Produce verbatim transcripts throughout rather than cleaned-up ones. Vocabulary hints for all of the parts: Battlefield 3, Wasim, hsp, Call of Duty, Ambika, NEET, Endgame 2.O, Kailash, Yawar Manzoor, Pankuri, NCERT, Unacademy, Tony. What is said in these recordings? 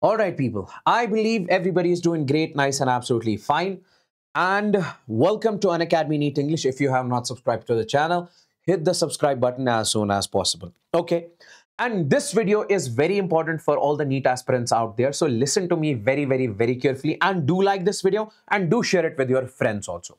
Alright people, I believe everybody is doing great, nice and absolutely fine. And welcome to Unacademy NEET English. If you have not subscribed to the channel, hit the subscribe button as soon as possible. Okay. And this video is very important for all the NEET aspirants out there. So listen to me very, very, very carefully and do like this video and do share it with your friends also.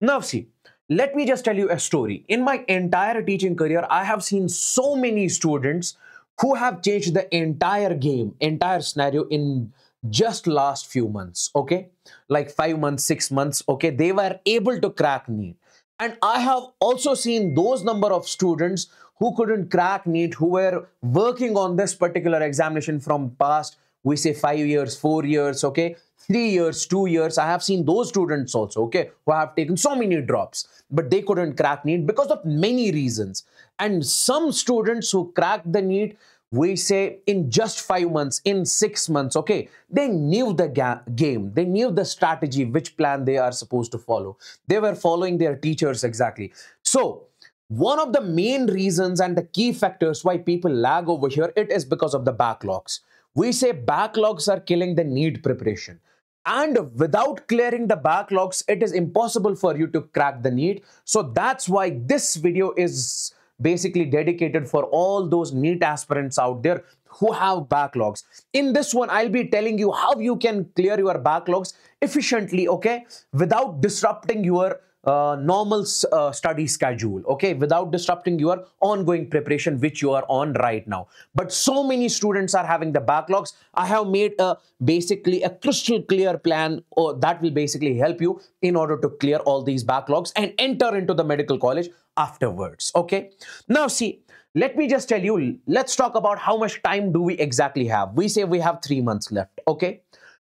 Now see, let me just tell you a story. In my entire teaching career, I have seen so many students who have changed the entire game, entire scenario in just last few months, okay? Like five months, six months, okay? They were able to crack NEET. And I have also seen those number of students who couldn't crack NEET, who were working on this particular examination from past, we say five years, four years, okay? Three years, two years. I have seen those students also, okay? Who have taken so many drops, but they couldn't crack NEET because of many reasons. And some students who cracked the NEET, we say in just five months, in six months, okay? They knew the ga game. They knew the strategy, which plan they are supposed to follow. They were following their teachers exactly. So, one of the main reasons and the key factors why people lag over here, it is because of the backlogs. We say backlogs are killing the NEET preparation. And without clearing the backlogs, it is impossible for you to crack the NEET. So, that's why this video is basically dedicated for all those NEET aspirants out there who have backlogs. In this one, I'll be telling you how you can clear your backlogs efficiently, okay, without disrupting your uh, normal uh, study schedule, okay, without disrupting your ongoing preparation which you are on right now. But so many students are having the backlogs. I have made a basically a crystal clear plan or that will basically help you in order to clear all these backlogs and enter into the medical college afterwards, okay? Now see, let me just tell you, let's talk about how much time do we exactly have. We say we have three months left, okay?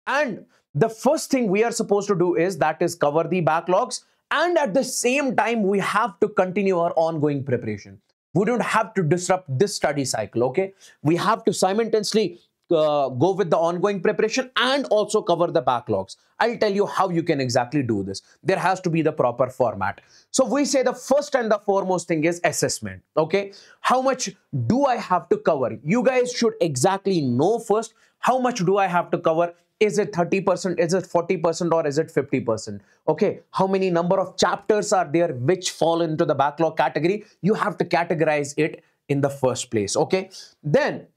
And the first thing we are supposed to do is that is cover the backlogs, and at the same time we have to continue our ongoing preparation. We don't have to disrupt this study cycle, okay? We have to simultaneously uh, go with the ongoing preparation and also cover the backlogs. I'll tell you how you can exactly do this. There has to be the proper format. So we say the first and the foremost thing is assessment, okay? How much do I have to cover? You guys should exactly know first, how much do I have to cover? Is it thirty percent? Is it forty percent? Or is it fifty percent? Okay, how many number of chapters are there which fall into the backlog category? You have to categorize it in the first place, okay? Then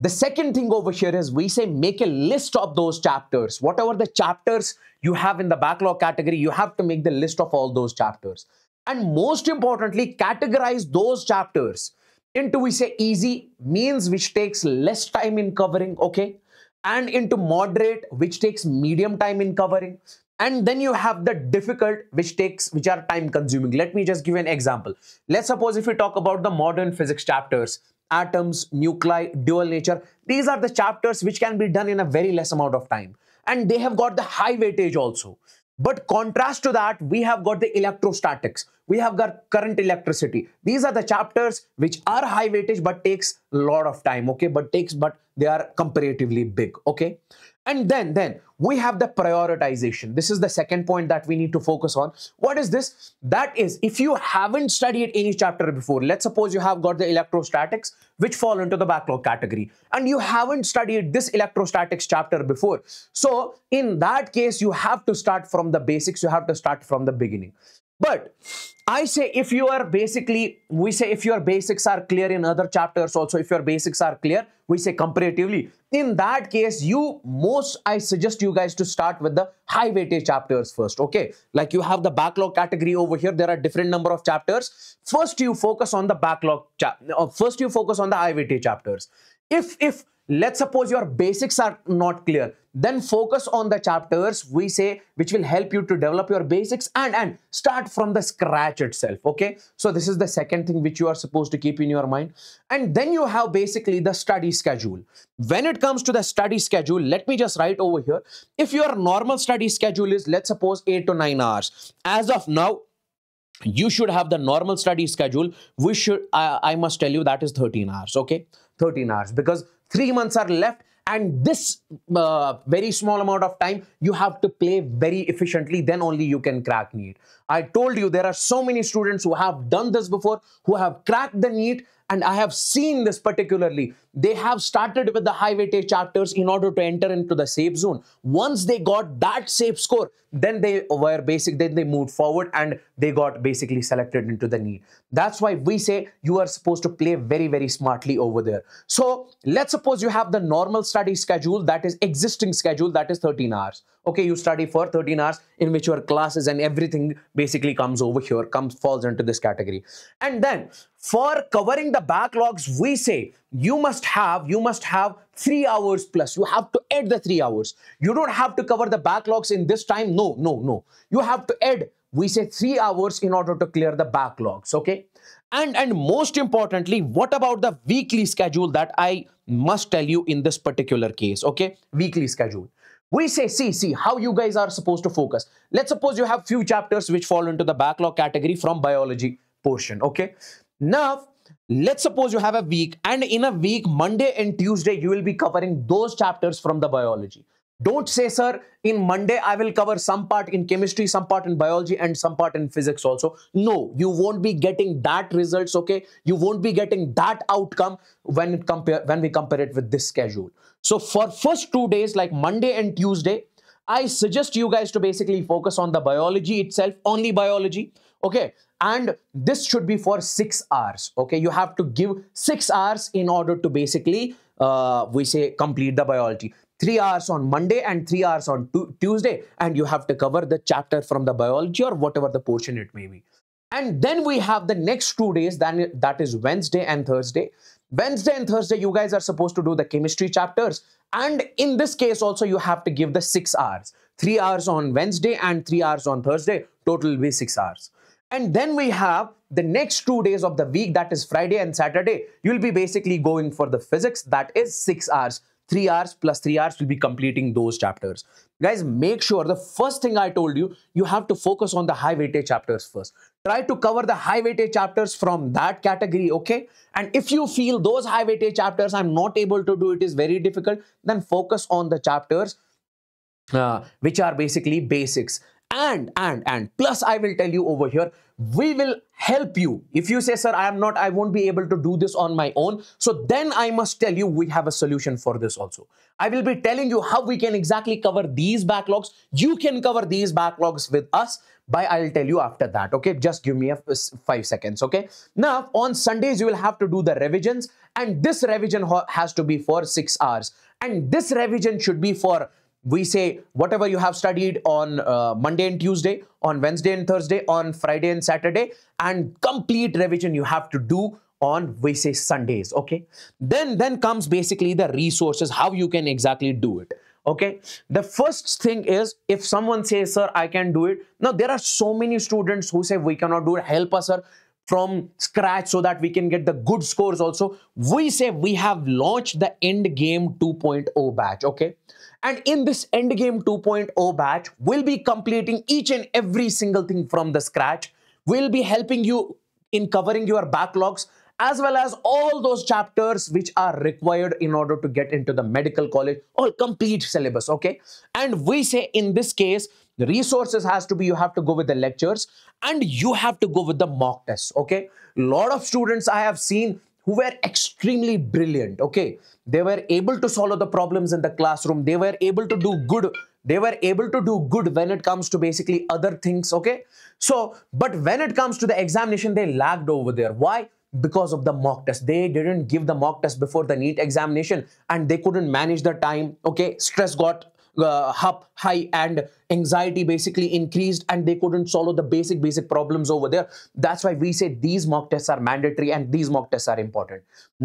the second thing over here is we say make a list of those chapters. Whatever the chapters you have in the backlog category, you have to make the list of all those chapters. And most importantly, categorize those chapters into, we say, easy, means which takes less time in covering, okay? And into moderate, which takes medium time in covering. And then you have the difficult, which takes, which are time consuming. Let me just give you an example. Let's suppose if we talk about the modern physics chapters, atoms, nuclei, dual nature. These are the chapters which can be done in a very less amount of time. And they have got the high weightage also. But contrast to that, we have got the electrostatics. We have got current electricity. These are the chapters which are high weightage but takes a lot of time, okay? But takes, but they are comparatively big, okay? And then, then we have the prioritization. This is the second point that we need to focus on. What is this? That is, if you haven't studied any chapter before, let's suppose you have got the electrostatics, which fall into the backlog category, and you haven't studied this electrostatics chapter before. So in that case, you have to start from the basics. You have to start from the beginning. But I say if you are basically, we say if your basics are clear in other chapters also, if your basics are clear, we say comparatively, in that case, you most, I suggest you guys to start with the high weightage chapters first, okay? Like you have the backlog category over here, there are different number of chapters. First you focus on the backlog, first you focus on the high weightage chapters. If, if, let's suppose your basics are not clear, then focus on the chapters, we say, which will help you to develop your basics and, and start from the scratch itself, okay? So this is the second thing which you are supposed to keep in your mind. And then you have basically the study schedule. When it comes to the study schedule, let me just write over here. If your normal study schedule is, let's suppose, eight to nine hours, as of now, you should have the normal study schedule. We should, I, I must tell you that is thirteen hours, okay? thirteen hours, because three months are left and this uh, very small amount of time you have to play very efficiently, then only you can crack NEET. I told you there are so many students who have done this before, who have cracked the NEET, and I have seen this particularly. They have started with the high weightage chapters in order to enter into the safe zone. Once they got that safe score, then they were basic, then they moved forward and they got basically selected into the NEET. That's why we say you are supposed to play very, very smartly over there. So let's suppose you have the normal study schedule, that is existing schedule, that is thirteen hours. Okay, you study for thirteen hours, in which your classes and everything basically comes over here, comes falls into this category. And then for covering the backlogs, we say you must have, you must have three hours plus. You have to add the three hours. You don't have to cover the backlogs in this time. No, no, no. You have to add, we say, three hours in order to clear the backlogs. Okay. And, and most importantly, what about the weekly schedule that I must tell you in this particular case? Okay. Weekly schedule. We say, see, see how you guys are supposed to focus. Let's suppose you have few chapters which fall into the backlog category from biology portion. Okay. Now, let's suppose you have a week, and in a week, Monday and Tuesday, you will be covering those chapters from the biology. Don't say, sir, in Monday, I will cover some part in chemistry, some part in biology, and some part in physics also. No, you won't be getting that results, okay? You won't be getting that outcome when it compare, when we compare it with this schedule. So for first two days, like Monday and Tuesday, I suggest you guys to basically focus on the biology itself, only biology, okay? And this should be for six hours, okay? You have to give six hours in order to basically, uh, we say, complete the biology. Three hours on Monday and three hours on Tuesday, and you have to cover the chapter from the biology or whatever the portion it may be. And then we have the next two days, then that is Wednesday and Thursday. Wednesday and Thursday, you guys are supposed to do the chemistry chapters. And in this case also, you have to give the six hours. Three hours on Wednesday and three hours on Thursday, total will be six hours. And then we have the next two days of the week, that is Friday and Saturday. You'll be basically going for the physics, that is six hours. Three hours plus three hours will be completing those chapters. Guys, make sure the first thing I told you, you have to focus on the high weightage chapters first. Try to cover the high weightage chapters from that category, okay? And if you feel those high weightage chapters, I'm not able to do it, is very difficult, then focus on the chapters uh, which are basically basics. And, and, and, plus I will tell you over here, we will help you. If you say, sir, I am not, I won't be able to do this on my own. So then I must tell you, we have a solution for this also. I will be telling you how we can exactly cover these backlogs. You can cover these backlogs with us, by I'll tell you after that. Okay, just give me a five seconds. Okay. Now on Sundays, you will have to do the revisions, and this revision has to be for six hours. And this revision should be for, we say, whatever you have studied on uh, Monday and Tuesday, on Wednesday and Thursday, on Friday and Saturday, and complete revision you have to do on, we say, Sundays, okay? Then, then comes basically the resources, how you can exactly do it, okay? The first thing is, if someone says, sir, I can do it. Now, there are so many students who say, we cannot do it, help us, sir, from scratch so that we can get the good scores also. We say we have launched the Endgame two point oh batch, okay? And in this Endgame two point oh batch, we'll be completing each and every single thing from the scratch. We'll be helping you in covering your backlogs, as well as all those chapters which are required in order to get into the medical college or complete syllabus, okay? And we say in this case, the resources has to be, you have to go with the lectures and you have to go with the mock tests, okay? A lot of students I have seen who were extremely brilliant, okay? They were able to solve the problems in the classroom. They were able to do good. They were able to do good when it comes to basically other things, okay? So, but when it comes to the examination, they lagged over there. Why? Because of the mock test. They didn't give the mock test before the NEET examination and they couldn't manage the time, okay? Stress got Uh, up high and anxiety basically increased and they couldn't solve the basic basic problems over there. That's why we say these mock tests are mandatory and these mock tests are important.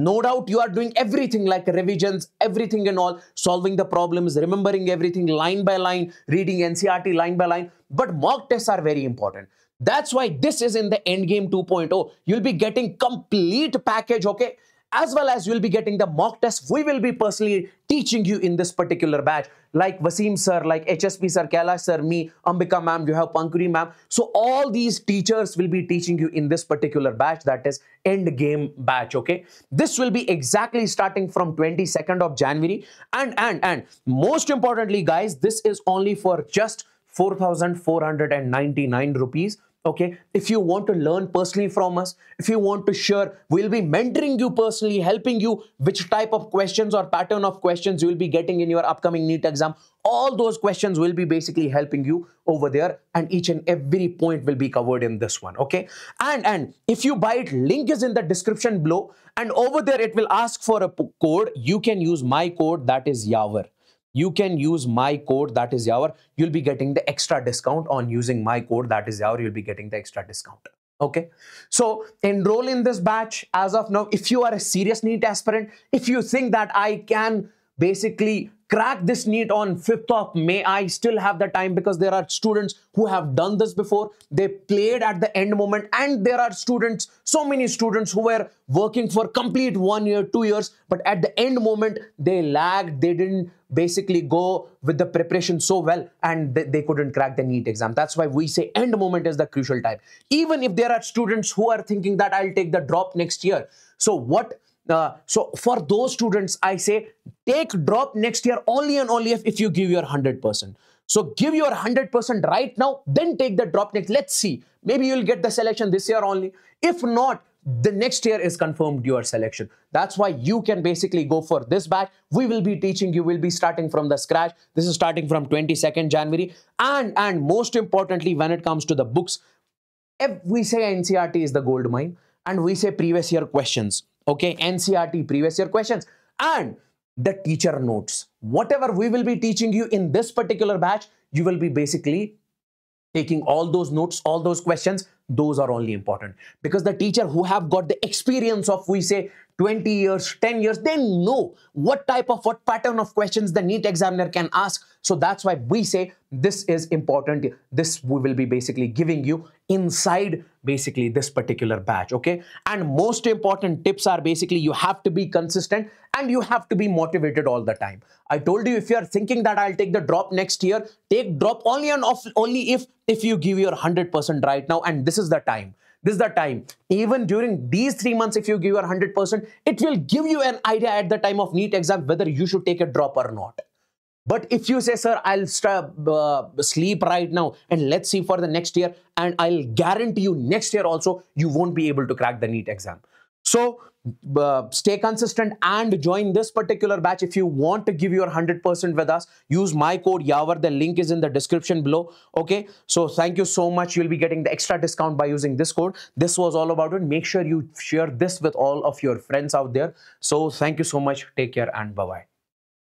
No doubt you are doing everything like revisions, everything and all, solving the problems, remembering everything line by line, reading N C E R T line by line, but mock tests are very important. That's why this is in the Endgame two point oh. You'll be getting complete package, okay? As well as you'll be getting the mock test. We will be personally teaching you in this particular batch, like Wasim sir, like H S P sir, Kailash sir, me, Ambika ma'am, you have Pankuri ma'am. So all these teachers will be teaching you in this particular batch, that is Endgame batch, okay? This will be exactly starting from twenty-second of January. And, and, and most importantly, guys, this is only for just four thousand four hundred ninety-nine rupees Okay, if you want to learn personally from us, if you want to share, we'll be mentoring you personally, helping you which type of questions or pattern of questions you will be getting in your upcoming NEET exam. All those questions will be basically helping you over there, and each and every point will be covered in this one. Okay, and and if you buy it, link is in the description below, and over there it will ask for a code. You can use my code, that is Yawar. You can use my code, that is Yawar. You'll be getting the extra discount on using my code, that is Yawar. You'll be getting the extra discount. Okay, so enroll in this batch as of now. If you are a serious NEET aspirant, if you think that I can basically crack this NEET on fifth of May, I still have the time, because there are students who have done this before. They played at the end moment, and there are students, so many students who were working for complete one year, two years, but at the end moment, they lagged, they didn't basically go with the preparation so well, and they, they couldn't crack the NEET exam. That's why we say end moment is the crucial time. Even if there are students who are thinking that I'll take the drop next year. So what? Uh, so for those students, I say take drop next year only and only if, if you give your one hundred percent. So give your one hundred percent right now, then take the drop next. Let's see. Maybe you'll get the selection this year only. If not, the next year is confirmed your selection. That's why you can basically go for this batch. We will be teaching you. We'll be starting from the scratch. This is starting from twenty-second January. And, and most importantly, when it comes to the books, if we say N C E R T is the gold mine, and we say previous year questions. Okay, N C E R T previous year questions and the teacher notes. Whatever we will be teaching you in this particular batch, you will be basically taking all those notes, all those questions. Those are only important because the teacher who have got the experience of, we say, twenty years, ten years, they know what type of, what pattern of questions the NEET examiner can ask. So that's why we say this is important. This we will be basically giving you inside basically this particular batch. Okay. And most important tips are basically you have to be consistent and you have to be motivated all the time. I told you, if you are thinking that I'll take the drop next year, take drop only and off only if, if you give your one hundred percent right now. And this is the time. This is the time. Even during these three months, if you give your one hundred percent, it will give you an idea at the time of NEET exam whether you should take a drop or not. But if you say, sir, I'll uh, sleep right now and let's see for the next year, and I'll guarantee you next year also, you won't be able to crack the NEET exam. So uh, stay consistent and join this particular batch. If you want to give your one hundred percent with us, use my code Yawar. The link is in the description below. Okay. So thank you so much. You'll be getting the extra discount by using this code. This was all about it. Make sure you share this with all of your friends out there. So thank you so much. Take care and bye-bye.